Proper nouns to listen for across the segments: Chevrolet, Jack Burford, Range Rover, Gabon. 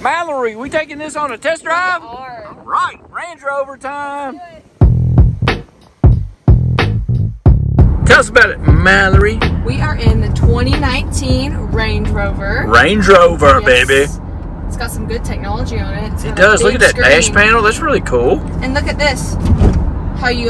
Mallory, we taking this on a test drive? We are. All right, Range Rover time. Tell us about it, Mallory. We are in the 2019 Range Rover. Range Rover, yes, baby. It's got some good technology on it. It does. Look at that dash panel. That's really cool. And look at this. How you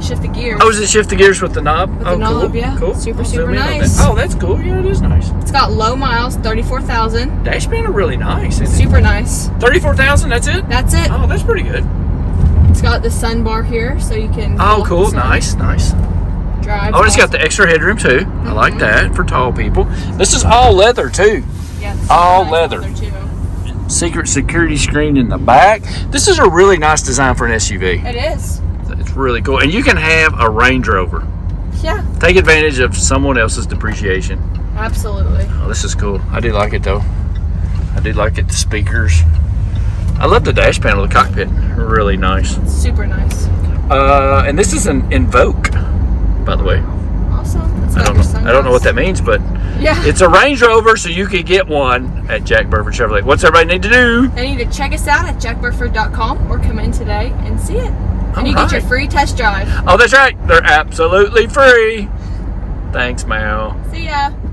shift the gears. Oh, is it shift the gears with the knob? With the knob, cool. Yeah. Cool. Super nice. That. Oh, that's cool. Yeah, it is nice. It's got low miles, 34,000. Dash panel really nice. Isn't super it? Nice. 34,000. That's it. That's it. Oh, that's pretty good. It's got the sun bar here, so you can. Oh, cool. Nice, nice. Drive. Oh, it's got the extra headroom too. Mm-hmm. I like that for tall people. This is all leather too. Yeah. All leather too. Secret security screen in the back. This is a really nice design for an SUV. It is. It's really cool. And you can have a Range Rover. Yeah. Take advantage of someone else's depreciation. Absolutely. Oh, this is cool. I do like it though. I do like it. The speakers. I love the dash panel of the cockpit. Really nice. Super nice. And this is an Invoke, by the way. I don't know what that means, but yeah, it's a Range Rover, so you could get one at Jack Burford Chevrolet. What's everybody need to do? They need to check us out at jackburford.com or come in today and see it. And you get your free test drive. Oh, that's right. They're absolutely free. Thanks, Mal. See ya.